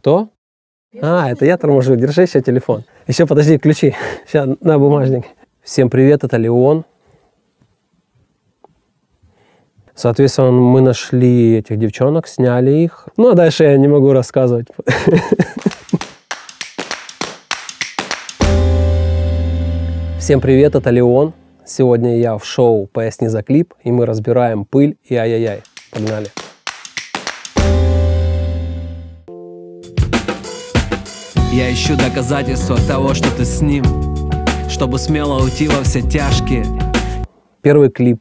Кто? А, это я торможу. Держи еще телефон. Еще подожди, ключи. Сейчас, на бумажник. Всем привет, это Леон. Соответственно, мы нашли этих девчонок, сняли их. Ну, а дальше я не могу рассказывать. Всем привет, это Леон. Сегодня я в шоу «Поясни за клип», и мы разбираем пыль и ай-яй-яй. Погнали. Я ищу доказательства того, что ты с ним, чтобы смело уйти во все тяжкие. Первый клип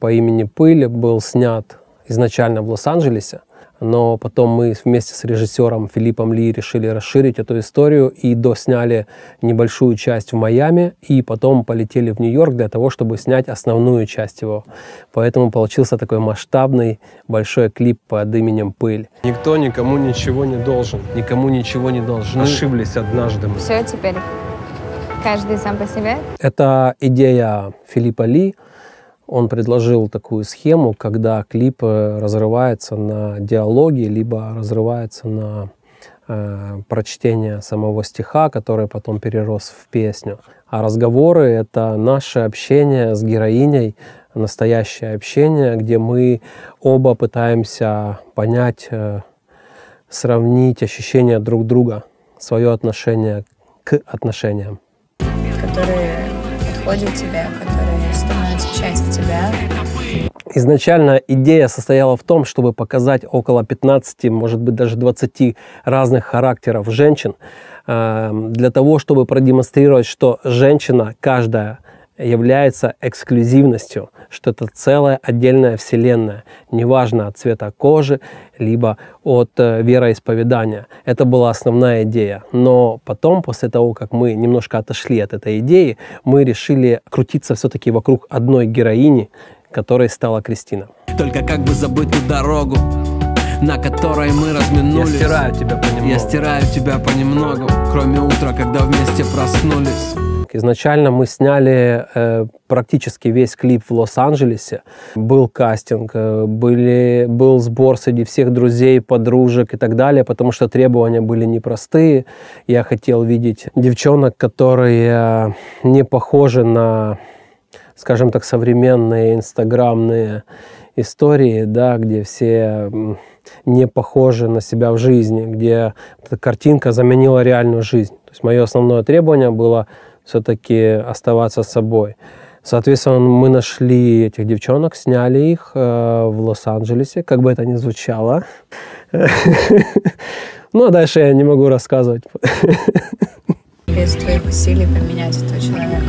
по имени «Пыль» был снят изначально в Лос-Анджелесе, но потом мы вместе с режиссером Филиппом Ли решили расширить эту историю и досняли небольшую часть в Майами, и потом полетели в Нью-Йорк для того, чтобы снять основную часть его. Поэтому получился такой масштабный большой клип под именем «Пыль». Никто никому ничего не должен, никому ничего не должны. Ошиблись однажды. Все, теперь каждый сам по себе. Это идея Филиппа Ли. Он предложил такую схему, когда клип разрывается на диалоги, либо разрывается на прочтение самого стиха, который потом перерос в песню. А разговоры — это наше общение с героиней, настоящее общение, где мы оба пытаемся понять, сравнить ощущения друг друга, свое отношение к отношениям. Которые подходят тебе, которые становятся частью тебя. Изначально идея состояла в том, чтобы показать около 15, может быть, даже 20 разных характеров женщин, для того, чтобы продемонстрировать, что женщина каждая является эксклюзивностью, что это целая отдельная вселенная, неважно от цвета кожи, либо от вероисповедания. Это была основная идея. Но потом, после того, как мы немножко отошли от этой идеи, мы решили крутиться все-таки вокруг одной героини, которой стала Кристина. Только как бы забыть ту дорогу, на которой мы разминулись. Я стираю тебя понемногу. Я стираю тебя понемногу, кроме утра, когда вместе проснулись. Изначально мы сняли практически весь клип в Лос-Анджелесе. Был кастинг, был сбор среди всех друзей, подружек и так далее, потому что требования были непростые. Я хотел видеть девчонок, которые не похожи на, скажем так, современные инстаграмные истории, да, где все не похожи на себя в жизни, где эта картинка заменила реальную жизнь. То есть мое основное требование было все-таки оставаться собой. Соответственно, мы нашли этих девчонок, сняли их в Лос-Анджелесе, как бы это ни звучало. Ну, а дальше я не могу рассказывать. Без твоих усилий поменять этого человека.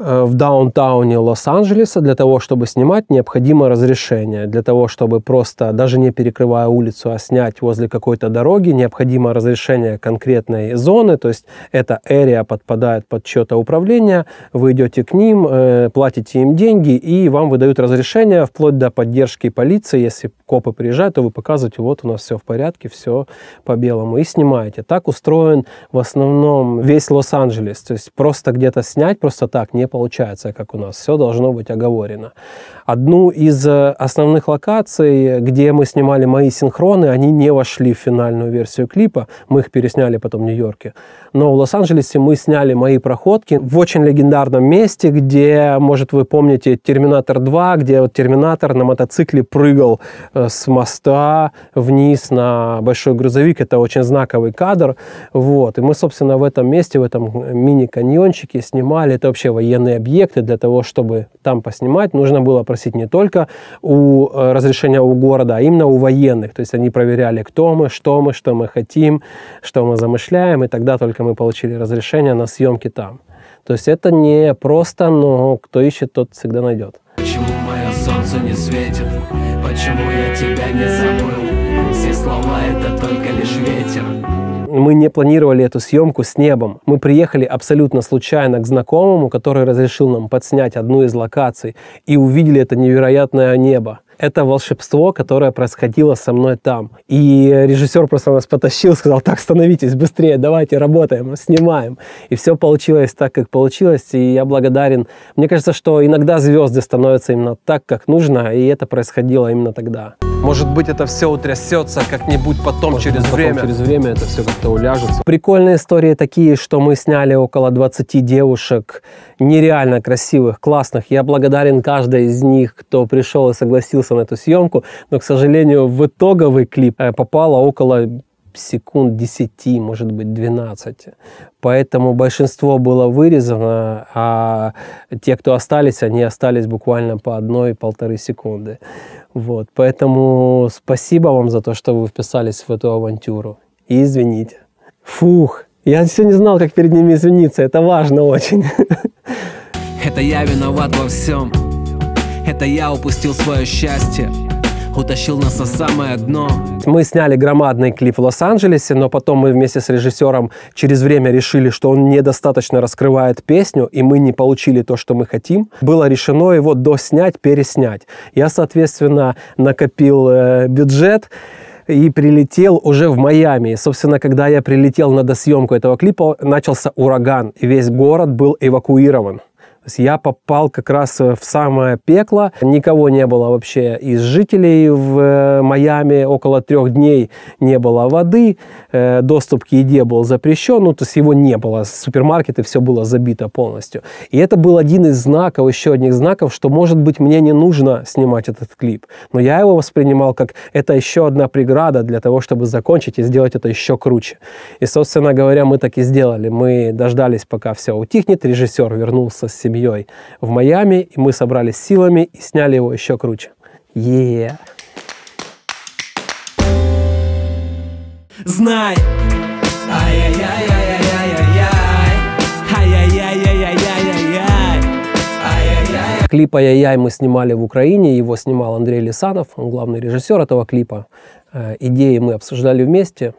В даунтауне Лос-Анджелеса для того, чтобы снимать, необходимо разрешение. Для того, чтобы просто, даже не перекрывая улицу, а снять возле какой-то дороги, необходимо разрешение конкретной зоны. То есть эта area подпадает под чьё-то управление, вы идете к ним, платите им деньги, и вам выдают разрешение вплоть до поддержки полиции. Если копы приезжают, то вы показываете, вот у нас все в порядке, все по-белому, и снимаете. Так устроен в основном весь Лос-Анджелес. То есть просто где-то снять, просто так, не получается, как у нас. Все должно быть оговорено. Одну из основных локаций, где мы снимали мои синхроны, они не вошли в финальную версию клипа. Мы их пересняли потом в Нью-Йорке. Но в Лос-Анджелесе мы сняли мои проходки в очень легендарном месте, где, может, вы помните «Терминатор 2», где вот Терминатор на мотоцикле прыгал с моста вниз на большой грузовик. Это очень знаковый кадр. Вот. И мы, собственно, в этом месте, в этом мини-каньончике снимали. Это вообще военный объекты. Для того, чтобы там поснимать, нужно было просить не только у разрешения у города, а именно у военных. То есть они проверяли, кто мы, что мы, что мы хотим, что мы замышляем, и тогда только мы получили разрешение на съемки там. То есть это не просто, но кто ищет, тот всегда найдет. Почему мое солнце не светит? Почему я тебя не забыл? Все слова — это только лишь ветер. Мы не планировали эту съемку с небом. Мы приехали абсолютно случайно к знакомому, который разрешил нам подснять одну из локаций, и увидели это невероятное небо. это волшебство, которое происходило со мной там. И режиссер просто нас потащил, сказал: так, становитесь быстрее, давайте, работаем, снимаем. И все получилось так, как получилось, и я благодарен. Мне кажется, что иногда звезды становятся именно так, как нужно, и это происходило именно тогда. Может быть, это все утрясется как-нибудь потом, через время это все как-то уляжется. Прикольные истории такие, что мы сняли около 20 девушек, нереально красивых, классных. Я благодарен каждой из них, кто пришел и согласился на эту съемку. Но, к сожалению, в итоговый клип попало около секунд 10, может быть, 12. Поэтому большинство было вырезано, а те, кто остались, они остались буквально по 1-1,5 секунды. Вот. Поэтому спасибо вам за то, что вы вписались в эту авантюру. И извините. Фух, я все не знал, как перед ними извиниться. Это важно очень. Это я виноват во всем. Это я упустил свое счастье. Утащил нас на самое дно. Мы сняли громадный клип в Лос-Анджелесе, но потом мы вместе с режиссером через время решили, что он недостаточно раскрывает песню, и мы не получили то, что мы хотим. Было решено его доснять, переснять. Я, соответственно, накопил бюджет и прилетел уже в Майами. И, собственно, когда я прилетел на досъемку этого клипа, начался ураган, и весь город был эвакуирован. Я попал как раз в самое пекло. Никого не было вообще из жителей в Майами. Около 3 дней не было воды. Доступ к еде был запрещен. Ну, то есть его не было. Супермаркеты, все было забито полностью. И это был один из знаков, еще одних знаков, что, может быть, мне не нужно снимать этот клип. Но я его воспринимал как это еще одна преграда для того, чтобы закончить и сделать это еще круче. И, собственно говоря, мы так и сделали. Мы дождались, пока все утихнет. Режиссер вернулся с семьей в Майами, и мы собрались силами и сняли его еще круче. Знай! Клип «Ай-яй-яй» мы снимали в Украине, его снимал Андрей Лисанов, он главный режиссер этого клипа. Идеи мы обсуждали вместе.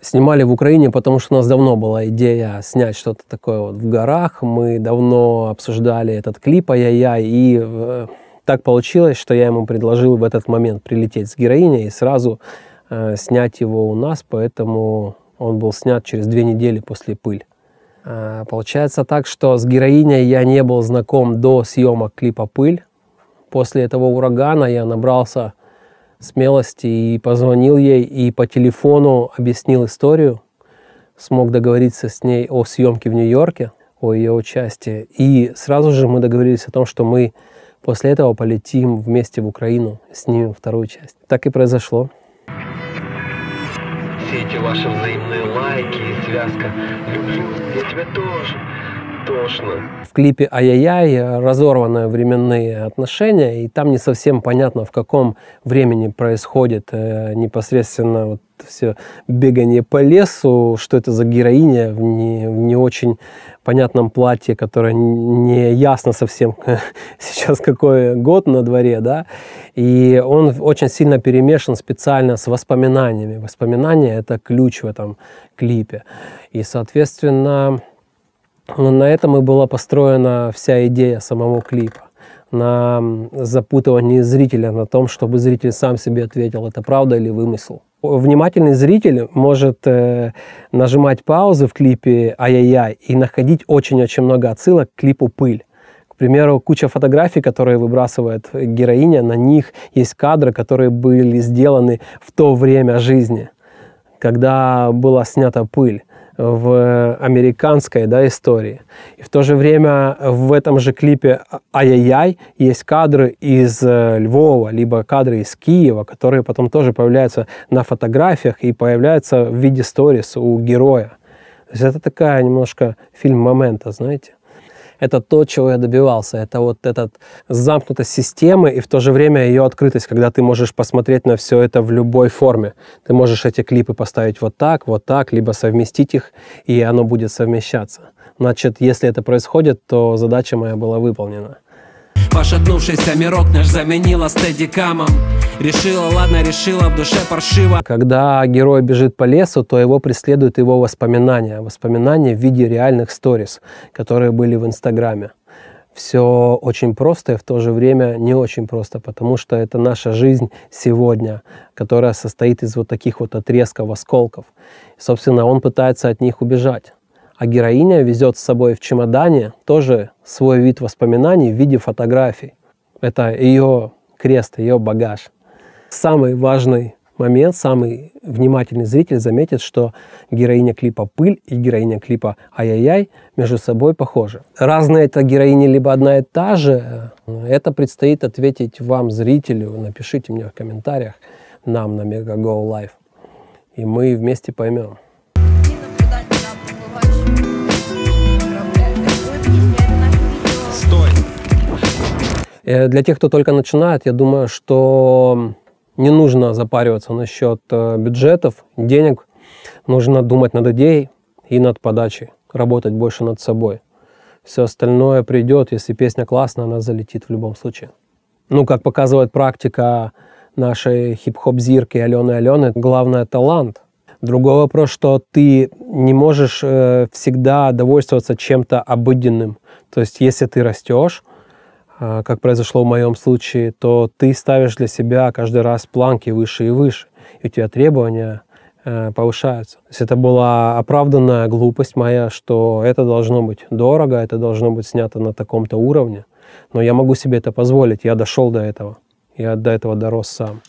Снимали в Украине, потому что у нас давно была идея снять что-то такое вот в горах. Мы давно обсуждали этот клип «Ай-яй-яй», и так получилось, что я ему предложил в этот момент прилететь с героиней и сразу снять его у нас, поэтому он был снят через 2 недели после «Пыль». Получается так, что с героиней я не был знаком до съемок клипа «Пыль». После этого урагана я набрался смелости и позвонил ей, и по телефону объяснил историю, смог договориться с ней о съемке в Нью-Йорке, о ее участии, и сразу же мы договорились о том, что мы после этого полетим вместе в Украину, снимем 2-ю часть. Так и произошло. Все эти ваши взаимные лайки и связка «люблю, я тебя тоже». В клипе «Ай-яй-яй» разорваны временные отношения, и там не совсем понятно, в каком времени происходит непосредственно вот все бегание по лесу, что это за героиня в не очень понятном платье, которое не ясно совсем сейчас какой год на дворе, да, и он очень сильно перемешан специально с воспоминаниями. Воспоминания — это ключ в этом клипе, и, соответственно, но на этом и была построена вся идея самого клипа. На запутывании зрителя, на том, чтобы зритель сам себе ответил, это правда или вымысел. Внимательный зритель может нажимать паузы в клипе «Ай-яй-яй» и находить очень-очень много отсылок к клипу «Пыль». К примеру, куча фотографий, которые выбрасывает героиня, на них есть кадры, которые были сделаны в то время жизни, когда была снята «Пыль» в американской, да, истории. И в то же время в этом же клипе «Ай-яй-яй» есть кадры из Львова, либо кадры из Киева, которые потом тоже появляются на фотографиях и появляются в виде сторис у героя. То есть это такая немножко фильм момента, знаете. Это то, чего я добивался. Это вот эта замкнутость системы и в то же время ее открытость, когда ты можешь посмотреть на все это в любой форме. Ты можешь эти клипы поставить вот так, либо совместить их, и оно будет совмещаться. Значит, если это происходит, то задача моя была выполнена. Пошатнувшийся мирок наш заменила стедикамом. Решила, ладно, решила, в душе паршиво. Когда герой бежит по лесу, то его преследуют его воспоминания. Воспоминания в виде реальных сторис, которые были в Инстаграме. все очень просто и в то же время не очень просто, потому что это наша жизнь сегодня, которая состоит из вот таких вот отрезков, осколков. И, собственно, он пытается от них убежать. А героиня везет с собой в чемодане тоже свой вид воспоминаний в виде фотографий. Это ее крест, ее багаж. Самый важный момент, самый внимательный зритель заметит, что героиня клипа «Пыль» и героиня клипа «Ай-яй-яй» между собой похожи. Разные это героини, либо одна и та же, это предстоит ответить вам, зрителю. Напишите мне в комментариях, нам на MegaGo Live, и мы вместе поймем. Стой! Для тех, кто только начинает, я думаю, что не нужно запариваться насчет бюджетов, денег. Нужно думать над идеей и над подачей, работать больше над собой. Все остальное придет, если песня классная, она залетит в любом случае. Ну, как показывает практика нашей хип-хоп-зирки Алены, главное — талант. Другой вопрос, что ты не можешь всегда довольствоваться чем-то обыденным. То есть, если ты растешь, как произошло в моем случае, то ты ставишь для себя каждый раз планки выше и выше, и у тебя требования повышаются. То есть это была оправданная глупость моя, что это должно быть дорого, это должно быть снято на таком-то уровне, но я могу себе это позволить, я дошел до этого, я до этого дорос сам.